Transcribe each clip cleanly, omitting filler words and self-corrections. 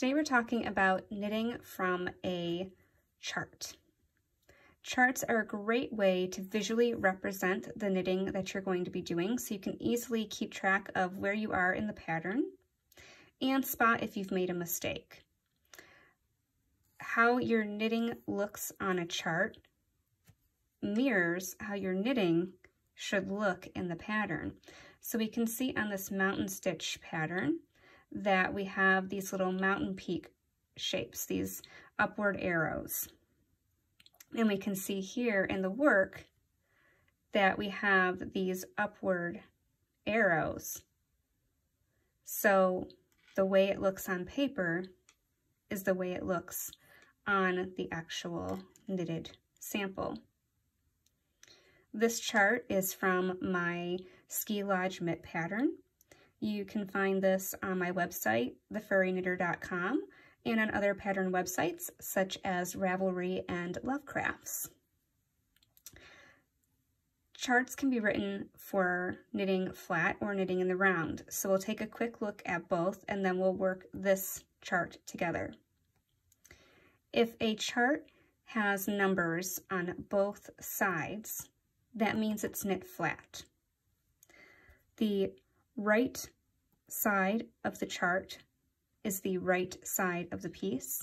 today we're talking about knitting from a chart. Charts are a great way to visually represent the knitting that you're going to be doing, so you can easily keep track of where you are in the pattern and spot if you've made a mistake. How your knitting looks on a chart mirrors how your knitting should look in the pattern. So we can see on this mountain stitch pattern that we have these little mountain peak shapes, these upward arrows. And we can see here in the work that we have these upward arrows. So the way it looks on paper is the way it looks on the actual knitted sample. This chart is from my Ski Lodge Mitt pattern. You can find this on my website, thefurryknitter.com, and on other pattern websites such as Ravelry and Lovecrafts. Charts can be written for knitting flat or knitting in the round, so we'll take a quick look at both and then we'll work this chart together. If a chart has numbers on both sides, that means it's knit flat. The right side of the chart is the right side of the piece.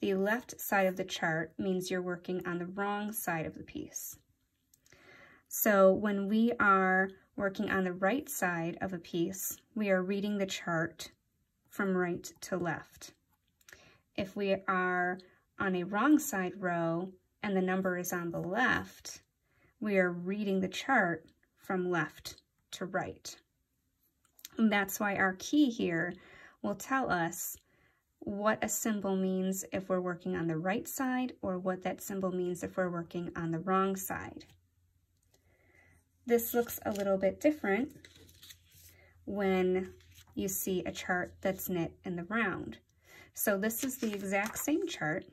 The left side of the chart means you're working on the wrong side of the piece. So when we are working on the right side of a piece, we are reading the chart from right to left. If we are on a wrong side row and the number is on the left, we are reading the chart from left to right. And that's why our key here will tell us what a symbol means if we're working on the right side or what that symbol means if we're working on the wrong side. This looks a little bit different when you see a chart that's knit in the round. So this is the exact same chart,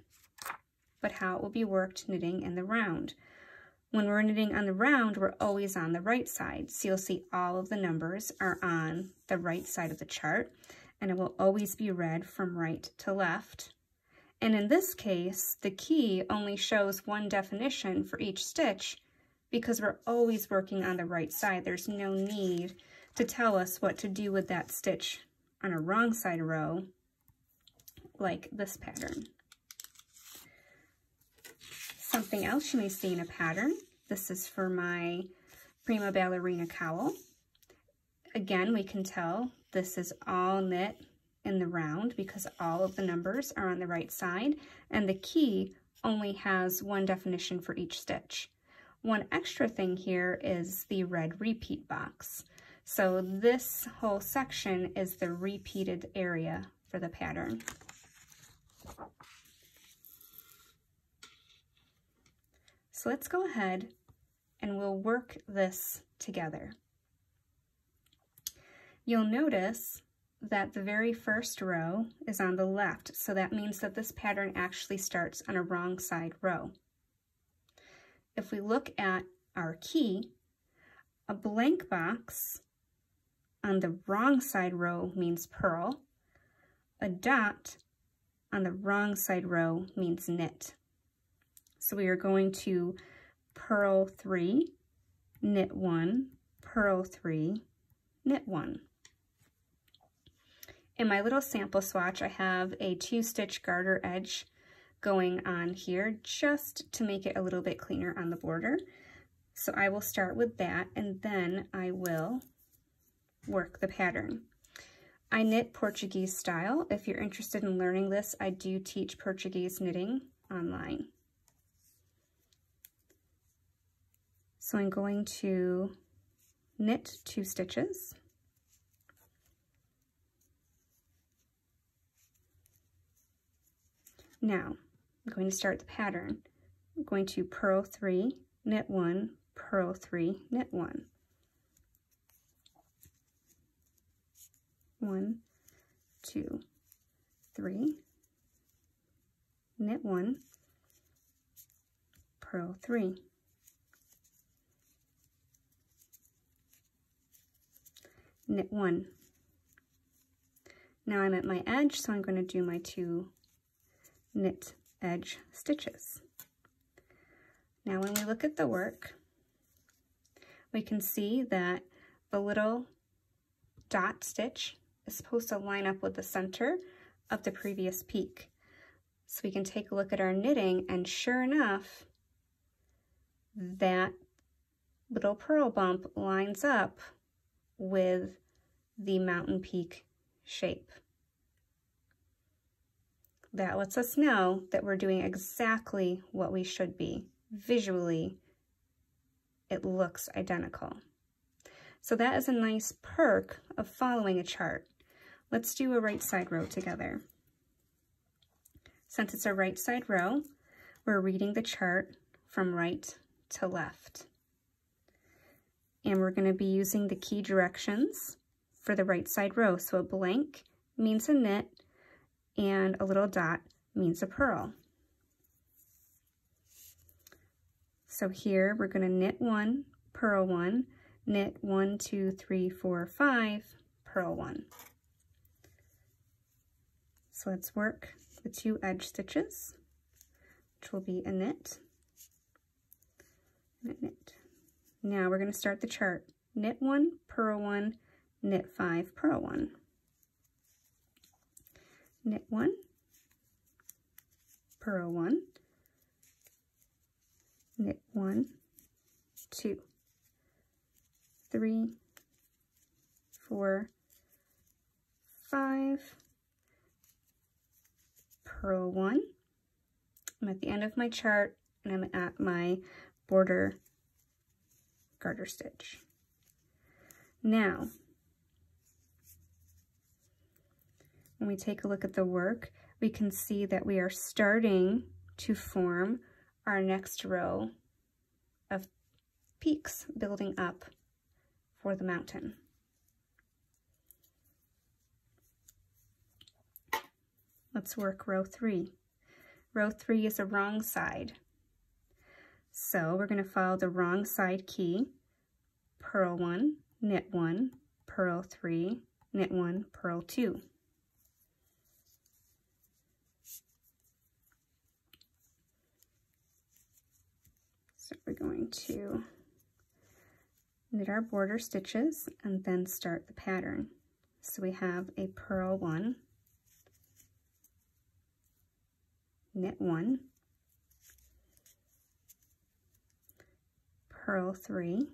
but how it will be worked knitting in the round. When we're knitting on the round, we're always on the right side. So you'll see all of the numbers are on the right side of the chart, and it will always be read from right to left. And in this case, the key only shows one definition for each stitch because we're always working on the right side. There's no need to tell us what to do with that stitch on a wrong side row like this pattern. Something else you may see in a pattern. This is for my Prima Ballerina Cowl. Again, we can tell this is all knit in the round because all of the numbers are on the right side, and the key only has one definition for each stitch. One extra thing here is the red repeat box. So this whole section is the repeated area for the pattern. So let's go ahead and we'll work this together. You'll notice that the very first row is on the left, so that means that this pattern actually starts on a wrong side row. If we look at our key, a blank box on the wrong side row means purl, a dot on the wrong side row means knit. So we are going to purl 3, knit 1, purl 3, knit 1. In my little sample swatch, I have a 2-stitch garter edge going on here just to make it a little bit cleaner on the border. So I will start with that and then I will work the pattern. I knit Portuguese style. If you're interested in learning this, I do teach Portuguese knitting online. So I'm going to knit 2 stitches, now I'm going to start the pattern. I'm going to purl 3, knit 1, purl 3, knit 1. 1, 2, 3, knit 1, purl 3. Knit 1, Now I'm at my edge, so I'm going to do my two knit edge stitches. Now when we look at the work, we can see that the little dot stitch is supposed to line up with the center of the previous peak. So we can take a look at our knitting, and sure enough, that little purl bump lines up with the mountain peak shape. That lets us know that we're doing exactly what we should be. Visually, it looks identical. So that is a nice perk of following a chart. Let's do a right side row together. Since it's a right side row, we're reading the chart from right to left. And we're going to be using the key directions for the right side row. So a blank means a knit, and a little dot means a purl. So here we're going to knit one, purl one, knit 1, 2, 3, 4, 5, purl one. So let's work the two edge stitches, which will be a knit and a knit. Now we're going to start the chart. Knit one, knit 5, purl one. Knit one, purl one, knit 1, 2, 3, 4, 5, purl one. I'm at the end of my chart, and I'm at my border garter stitch. Now, when we take a look at the work, we can see that we are starting to form our next row of peaks building up for the mountain. Let's work row 3. Row 3 is a wrong side. So we're going to follow the wrong side key. Purl 1, purl 3, knit 1, purl 2. So we're going to knit our border stitches and then start the pattern. So we have a purl 1, knit 1, purl 3,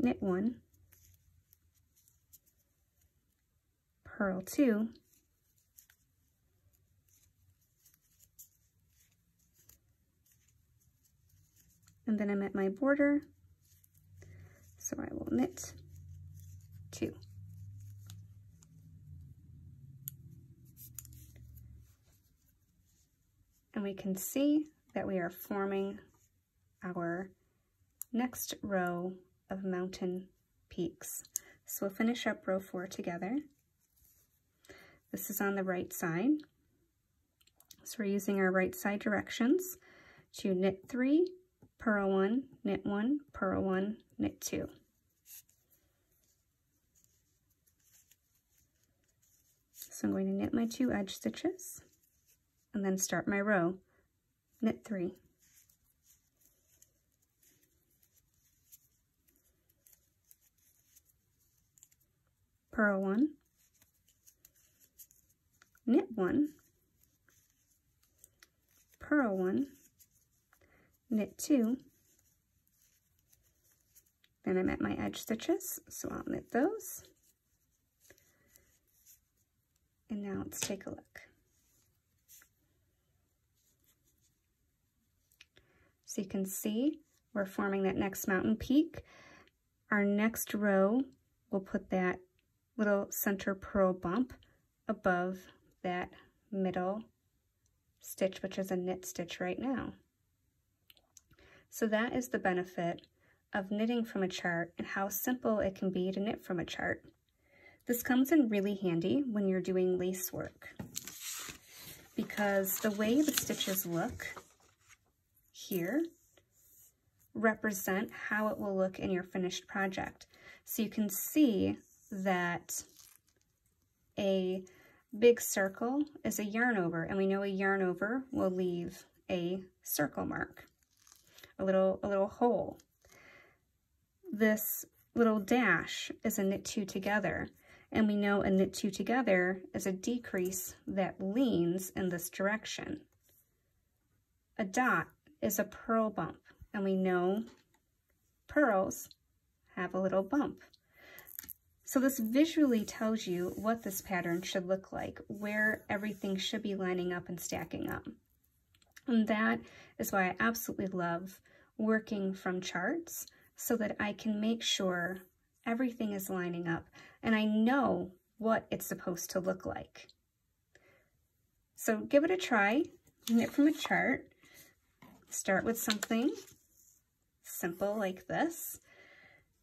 knit 1, purl 2, and then I'm at my border, so I will knit 2. And we can see that we are forming our next row of mountain peaks. So we'll finish up row 4 together. This is on the right side. So we're using our right side directions to knit 3, purl 1, purl 1, knit 2. So I'm going to knit my 2 edge stitches and then start my row. Knit 3. Purl 1. Knit 1, purl 1, knit 2, then I'm at my edge stitches, so I'll knit those. And now let's take a look. So you can see we're forming that next mountain peak. Our next row, we'll put that little center purl bump above that middle stitch, which is a knit stitch right now. So that is the benefit of knitting from a chart and how simple it can be to knit from a chart. This comes in really handy when you're doing lace work, because the way the stitches look here represent how it will look in your finished project. So you can see that a big circle is a yarn over, and we know a yarn over will leave a circle mark, a little hole. This little dash is a knit two together, and we know a knit two together is a decrease that leans in this direction. A dot is a purl bump, and we know purls have a little bump. So this visually tells you what this pattern should look like, where everything should be lining up and stacking up. And that is why I absolutely love working from charts, so that I can make sure everything is lining up and I know what it's supposed to look like. So give it a try, knit from a chart, start with something simple like this,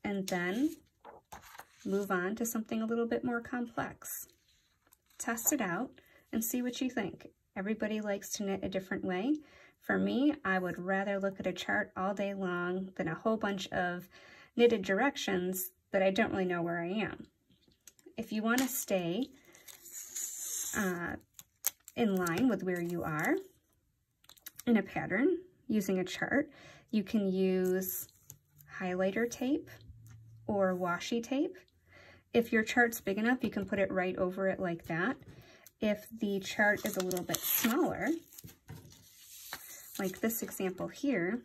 and then move on to something a little bit more complex. Test it out and see what you think. Everybody likes to knit a different way. For me, I would rather look at a chart all day long than a whole bunch of knitted directions that I don't really know where I am. If you want to stay in line with where you are in a pattern using a chart, you can use highlighter tape or washi tape. If your chart's big enough, you can put it right over it like that. If the chart is a little bit smaller, like this example here,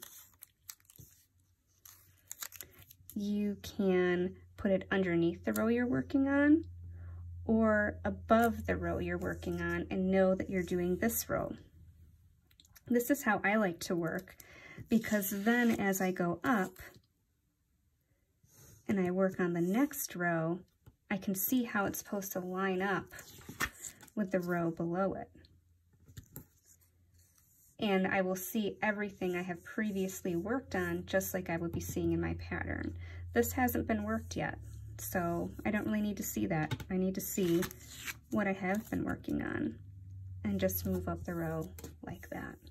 you can put it underneath the row you're working on or above the row you're working on and know that you're doing this row. This is how I like to work, because then as I go up and I work on the next row, I can see how it's supposed to line up with the row below it. And I will see everything I have previously worked on, just like I would be seeing in my pattern. This hasn't been worked yet, so I don't really need to see that. I need to see what I have been working on and just move up the row like that.